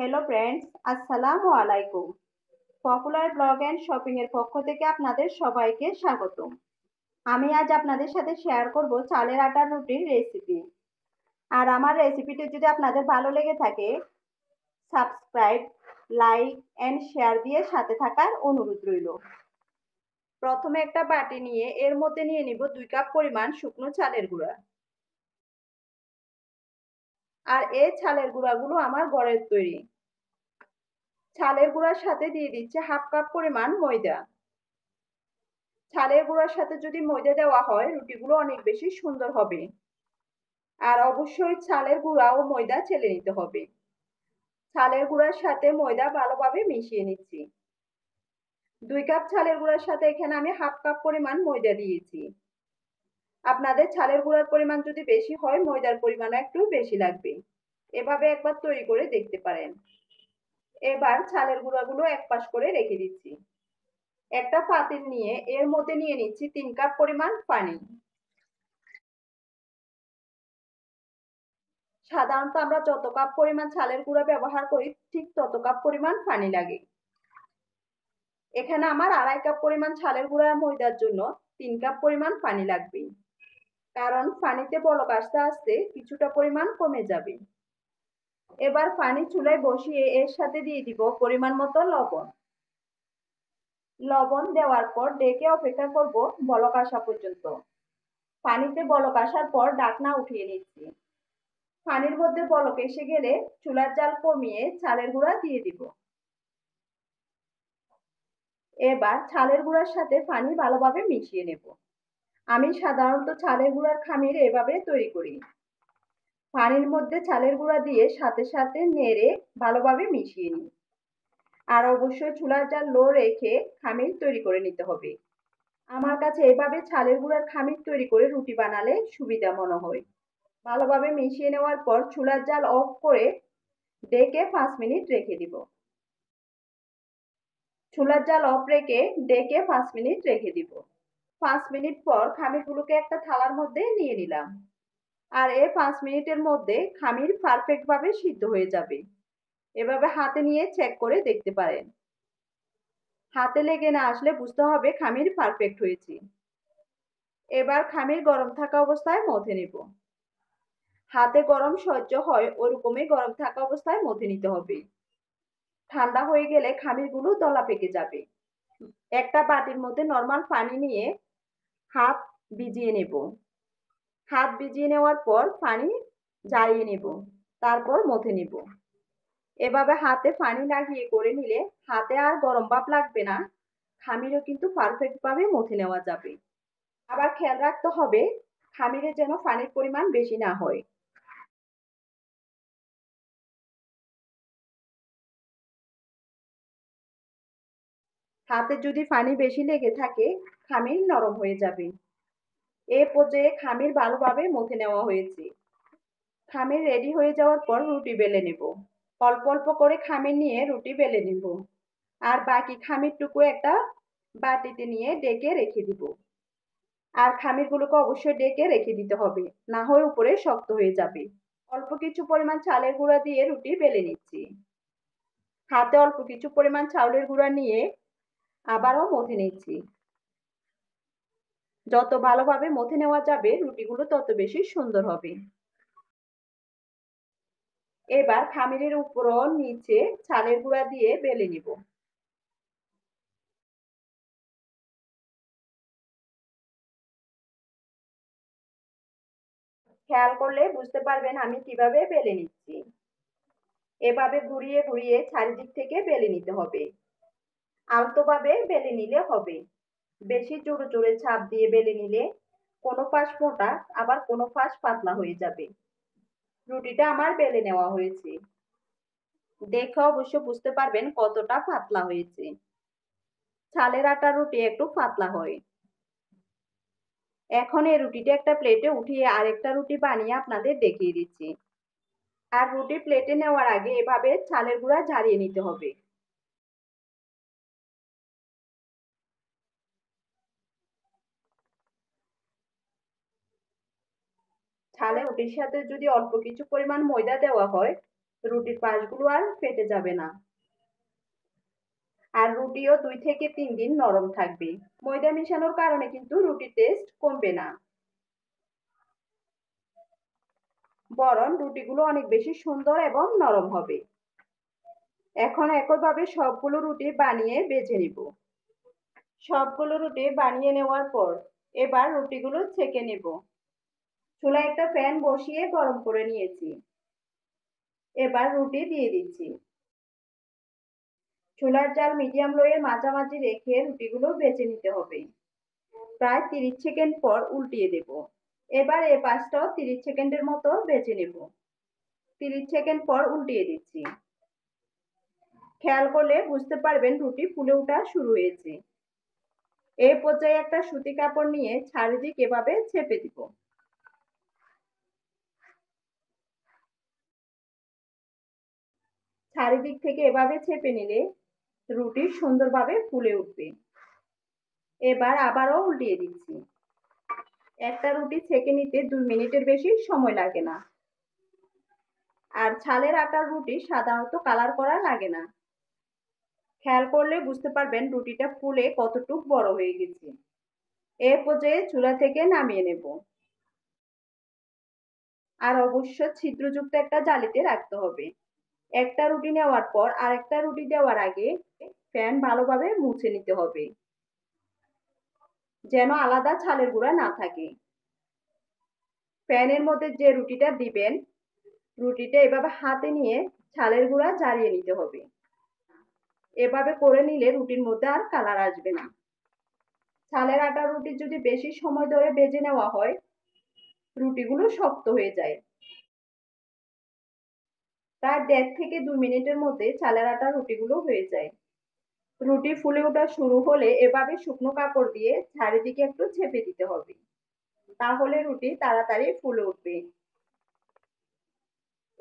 Hello friends अस्सलामु आलाइकुम popular blog and shopping एर पक्ष थेके आपनादेर सबाइके स्वागतम। आमी आज आपनादेर साथे शेयर करब चालेर आटार रुटिर रेसिपि। आर आमार रेसिपिटी जोदि आपनादेर भालो लेगे थाके सबस्क्राइब लाइक एंड शेयर दिये साथे थाकार अनुरोध रइल। प्रथमे एकटा बाटी निये एर मध्ये निये निब 2 काप परिमाण शुकनो चालेर गुड़ा। আর এই চালের গুঁড়াগুলো আমার ঘরের তৈরি। চালের গুঁড়ার সাথে দিয়ে দিচ্ছি হাফ কাপ পরিমাণ ময়দা। চালের গুঁড়ার সাথে যদি ময়দা দেওয়া হয় রুটিগুলো অনেক বেশি সুন্দর হবে। আর অবশ্যই চালের গুঁড়া ও ময়দা চেলে নিতে হবে। চালের গুঁড়ার সাথে ময়দা ভালোভাবে মিশিয়ে নিচ্ছি। 2 কাপ চালের গুঁড়ার সাথে এখানে আমি হাফ কাপ পরিমাণ ময়দা দিয়েছি। আপনাদের চালের গুঁড়ার পরিমাণ যদি বেশি হয় ময়দার পরিমাণও একটু বেশি লাগবে। এভাবে একবার তৈরি করে দেখতে পারেন। এবার চালের গুঁড়াগুলো একপাশ করে রেখে দিচ্ছি। একটা পাতিল নিয়ে এর মধ্যে নিয়ে নিচ্ছি 3 কাপ পরিমাণ পানি। সাধারণত আমরা যত কাপ পরিমাণ চালের গুঁড়া ব্যবহার করি ঠিক তত কাপ পরিমাণ পানি লাগে। এখানে আমার 2.5 কাপ পরিমাণ চালের গুঁড়া ময়দার জন্য 3 কাপ পরিমাণ পানি লাগবে। কারণ পানিতে বলক আসতে আসতে কিছুটা পরিমাণ কমে যাবে। এবার পানি চুলায় বসিয়ে এর সাথে দিয়ে দিব পরিমাণ মতো লবণ। লবণ দেওয়ার পর ঢেকে অপেক্ষা করব বলক আসা পর্যন্ত। পানিতে বলক আসার পর ঢাকনা উঠিয়ে নিচ্ছি। পানির মধ্যে বলক এসে গেলে চুলার জাল কমিয়ে চালের গুঁড়া দিয়ে দিব। এবার চালের গুঁড়ার সাথে পানি ভালোভাবে মিশিয়ে নেব। আমি সাধারণত চালের গুঁড়ার খামির এভাবে তৈরি করি। পানির মধ্যে চালের গুঁড়া দিয়ে সাথে সাথে নেড়ে ভালোভাবে মিশিয়ে নিই। আর অবশ্যই চুলার জাল লো রেখে খামির তৈরি করে নিতে হবে। আমার কাছে এভাবে চালের গুঁড়ার খামির তৈরি করে রুটি বানালে সুবিধা মনে হয়। ভালোভাবে মিশিয়ে নেওয়ার পর চুলার জাল অফ করে ডেকে 5 মিনিট রেখে দিব। চুলার জাল অফ রেখে ডেকে 5 মিনিট রেখে দিব। 5 মিনিট পর খামিরগুলোকে একটা থালার মধ্যে নিয়ে নিলাম। আর এই 5 মিনিটের মধ্যে খামির পারফেক্টভাবে সিদ্ধ হয়ে যাবে। এভাবে হাতে নিয়ে চেক করে দেখতে পারেন। হাতে লেগে না আসলে বুঝতে হবে খামির পারফেক্ট হয়েছে। এবার খামির গরম থাকা অবস্থায় মথে নেব। হাতে গরম সহ্য হয় ওরকমই গরম থাকা অবস্থায় মথে নিতে হবে। ঠান্ডা হয়ে গেলে খামিরগুলো দলা পেকে যাবে। একটা বাটির মধ্যে নরমাল পানি নিয়ে হাত ভিজিয়ে নেব। হাত ভিজিয়ে নেওয়ার পর পানি ঝরিয়ে নেব, তারপর মথে নেব। এভাবে হাতে পানি লাগিয়ে করে নিলে হাতে আর গরম ভাব লাগবে না। খামিরও কিন্তু পারফেক্টভাবে মথে নেওয়া যাবে। আবার খেয়াল রাখতে হবে খামিরে যেন পানির পরিমাণ বেশি না হয়। হাতে যদি পানি বেশি লেগে থাকে খামির নরম হয়ে যাবে। এই পর্যায়ে খামির ভালোভাবে মথে নেওয়া হয়েছে। খামির রেডি হয়ে যাওয়ার পর রুটি বেলে নেব। অল্প অল্প করে খামির নিয়ে রুটি বেলে নেব। আর বাকি খামিরটুকু একটা বাটিতে নিয়ে ডেকে রেখে দিব। আর খামিরগুলোকে অবশ্যই ডেকে রেখে দিতে হবে, না হয় উপরে শক্ত হয়ে যাবে। অল্প কিছু পরিমাণ চালের গুঁড়া দিয়ে রুটি বেলে নিচ্ছি। হাতে অল্প কিছু পরিমাণ চাউলের গুঁড়া নিয়ে আবারও মথে নিচ্ছি। যত ভালোভাবে মথে নেওয়া যাবে রুটিগুলো তত বেশি সুন্দর হবে। এবার খামিরের উপর নিচে চালের গুঁড়া দিয়ে বেলে নিব। খেয়াল করলে বুঝতে পারবেন আমি কিভাবে বেলে নিচ্ছি। এভাবে ঘুরিয়ে ঘুরিয়ে চারিদিক থেকে বেলে নিতে হবে। আলতোভাবে বেলে নিলে হবে। বেশি জোরে জোরে চাপ দিয়ে বেলে নিলে কোনো পাশ মোটা আবার কোনো পাশ পাতলা হয়ে যাবে। রুটিটা আমার বেলে নেওয়া হয়েছে। দেখে অবশ্য বুঝতে পারবেন কতটা পাতলা হয়েছে। চালের আটার রুটি একটু পাতলা হয়। এখন এই রুটিটা একটা প্লেটে উঠিয়ে আরেকটা রুটি বানিয়ে আপনাদের দেখিয়ে দিচ্ছি। আর রুটি প্লেটে নেওয়ার আগে এভাবে চালের গুঁড়া ঝাড়িয়ে নিতে হবে। চালের রুটির সাথে যদি অল্প কিছু পরিমাণ ময়দা দেওয়া হয় রুটির পাশগুলো আর ফেটে যাবে না। আর রুটিও 2 থেকে 3 দিন নরম থাকবে। ময়দা মেশানোর কারণে কিন্তু রুটির টেস্ট কমবে না, বরং রুটিগুলো অনেক বেশি সুন্দর এবং নরম হবে। এখন একইভাবে সবগুলো রুটি বানিয়ে বেজে নিব। সবগুলো রুটি বানিয়ে নেওয়ার পর এবার রুটিগুলো ছেঁকে নেব। চুলায় একটা প্যান বসিয়ে গরম করে নিয়েছি, এবার রুটি দিয়ে দিচ্ছি। চুলার জাল মিডিয়াম লোয়ে মাঝামাঝি রেখে রুটিগুলো ভেজে নিতে হবে। প্রায় ৩০ সেকেন্ড পর উল্টিয়ে দেব। এবার এই পাশটাও ৩০ সেকেন্ডের মতো ভেজে নেব। ৩০ সেকেন্ড পর উল্টিয়ে দিচ্ছি। খেয়াল করলে বুঝতে পারবেন রুটি ফুলে ওঠা শুরু হয়েছে। এই পর্যায়ে একটা সুতি কাপড় নিয়ে চারিদিক এভাবে চেপে দিব। চারিদিক থেকে এভাবে চেপে নিলে রুটি সুন্দরভাবে ফুলে উঠবে। এবার আবারও উল্টিয়ে দিচ্ছি। একটা রুটি ছেঁকে নিতে 2 মিনিটের বেশি সময় লাগে না। আর ছালের আটার রুটি সাধারণত কালার করা লাগে না। খেয়াল করলে বুঝতে পারবেন রুটিটা ফুলে কতটুকু বড় হয়ে গেছে। এ পর্যায়ে চুলা থেকে নামিয়ে নেব। আর অবশ্য ছিদ্রযুক্ত একটা জালিতে রাখতে হবে। একটা রুটি নেওয়ার পর আর একটা রুটি দেওয়ার আগে প্যান ভালোভাবে মুছে নিতে হবে, যেন আলাদা ছালের গুঁড়া না থাকে। প্যানের মধ্যে যে রুটিটা দিবেন, রুটিটা এভাবে হাতে নিয়ে ছালের গুঁড়া ঝাড়িয়ে নিতে হবে। এভাবে করে নিলে রুটির মধ্যে আর কালার আসবে না। ছালের আটার রুটি যদি বেশি সময় ধরে ভেজে নেওয়া হয়, রুটিগুলো শক্ত হয়ে যায়। প্রায় 1.5 থেকে 2 মিনিটের মধ্যে ছালের আটার রুটিগুলো হয়ে যায়। রুটি ফুলে ওঠা শুরু হলে এভাবে শুকনো কাপড় দিয়ে চারিদিকে একটু চেপে দিতে হবে, তাহলে রুটি তাড়াতাড়ি ফুলে উঠবে।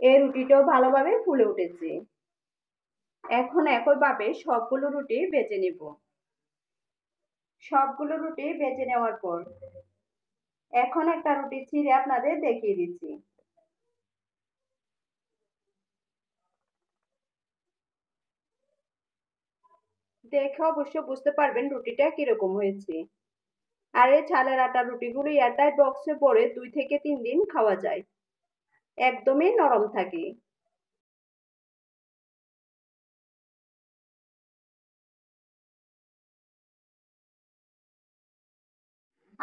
এই রুটিটাও ভালোভাবে ফুলে উঠেছে। এখন একইভাবে সবগুলো রুটি ভেজে নেব। সবগুলো রুটি ভেজে নেওয়ার পর এখন একটা রুটি ছিঁড়ে আপনাদের দেখিয়ে দিচ্ছি। দেখে অবশ্য বুঝতে পারবেন রুটিটা কিরকম হয়েছে। আর এই ছালের আটার রুটিগুলো এয়ারটাইট বক্সে পরে 2 থেকে 3 দিন খাওয়া যায়, একদমই নরম থাকে।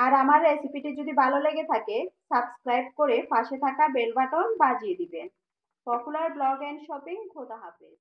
আর আমার রেসিপিটি যদি ভালো লেগে থাকে, সাবস্ক্রাইব করে পাশে থাকা বেল বাটন বাজিয়ে দিবেন। পপুলার ব্লগ অ্যান্ড শপিং, খোদা হাফেজ।